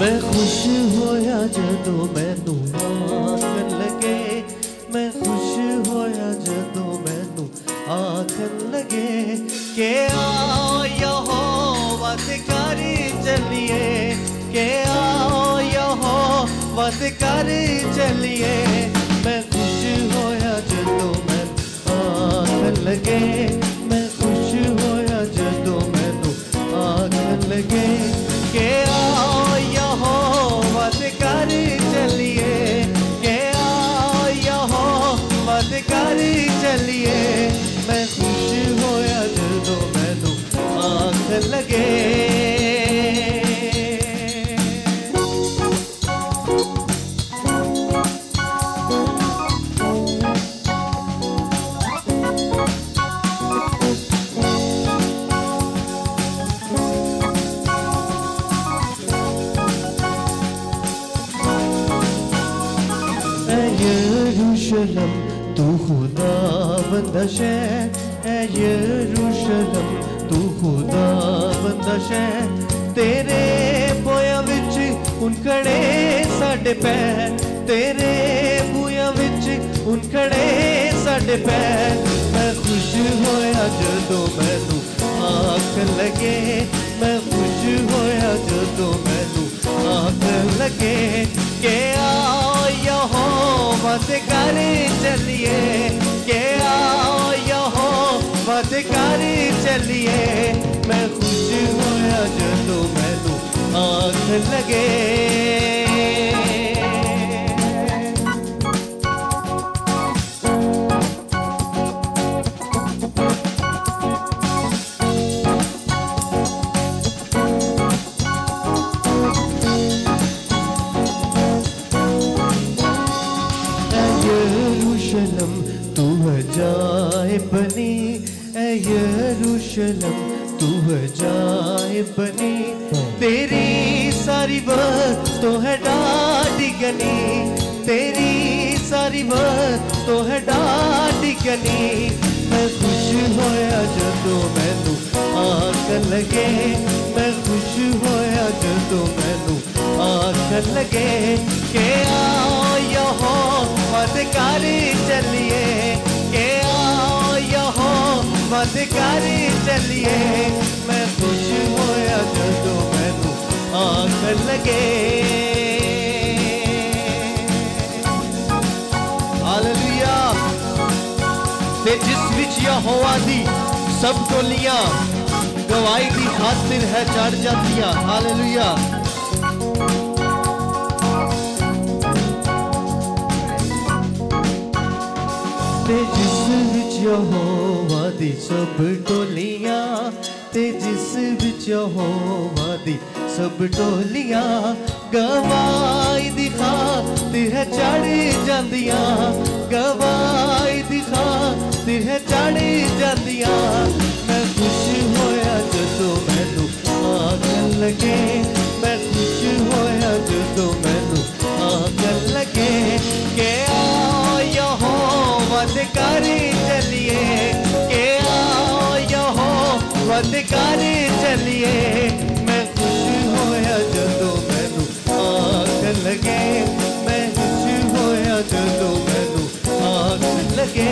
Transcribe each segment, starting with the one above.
मैं खुश होया जदों मैनू आखन लगे, मैं खुश होया जदों मैनू आखन लगे के आओ यहोवा ते कर चलिए, के आओ यहोवा ते कर चलिए। मैं खुश होया जदों मैनू आखन लगे, मैं खुश होया जदों मैनू आखन लगे के आओ यहोवा ते कर चलिए, के आओ यहोवा ते कर चलिए। मैं खुश होया जदों मैनू आखन लगे। यरूशलम तू खुदावंद है, ऐ यरूशलम तू खुदावंद है। तेरे भुयां विच उनखड़े साडे पैर, तेरे भुयां विच उनखड़े साडे पैर। मैं खुश होया जदों मैनू आखन लगे, मैं खुश होया जदों मैनू आखन लगे के आओ यहोवा ते कर चलिए, के आओ यहोवा ते कर चलिए। मैं खुश होया जदों मैनू आखन लगे। यरूशलम तू जाए बनी, ऐ यरूशलम तू जाए बनी। तेरी सारी बात तो है डाटी गनी, तेरी सारी बात तो है डाटी गनी। मैं खुश होया जदों मैनू आखन लगे, मैं खुश होया जदों मैनू आखन लगे के आओ यहोवा ते कर चलिए, के आओ यहोवा ते कर चलिए। मैं खुश होया जदों मैनू आखन लगे। हालेलुया। ते जिस विच यहोवा दी सब टोलियां गवाही दी खातिर है चढ़ जातियां। हालेलुया। ते जिस विच यहोवा दी सब टोलियां, ते जिस विच यहोवा दी सब टोलियां गवाही दी खातिर है चढ़ जांदियां, गवाही दी खातिर है चढ़ जांदियां। मैं खुश होया जदों मैनू आखन लगे, मैं खुश होया जदों मैनू आखन लगे के आओ यहोवा ते कर चलिए, के आओ यहोवा ते कर चलिए। मैं खुश होया जदों मैनू आखन लगे, मैं खुश होया जदों मैनू आखन लगे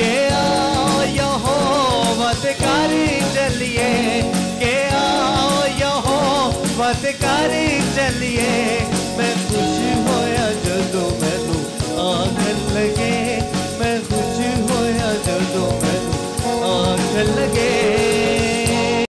के आओ यहोवा ते कर चलिए, के आओ यहोवा ते कर चलिए। मैं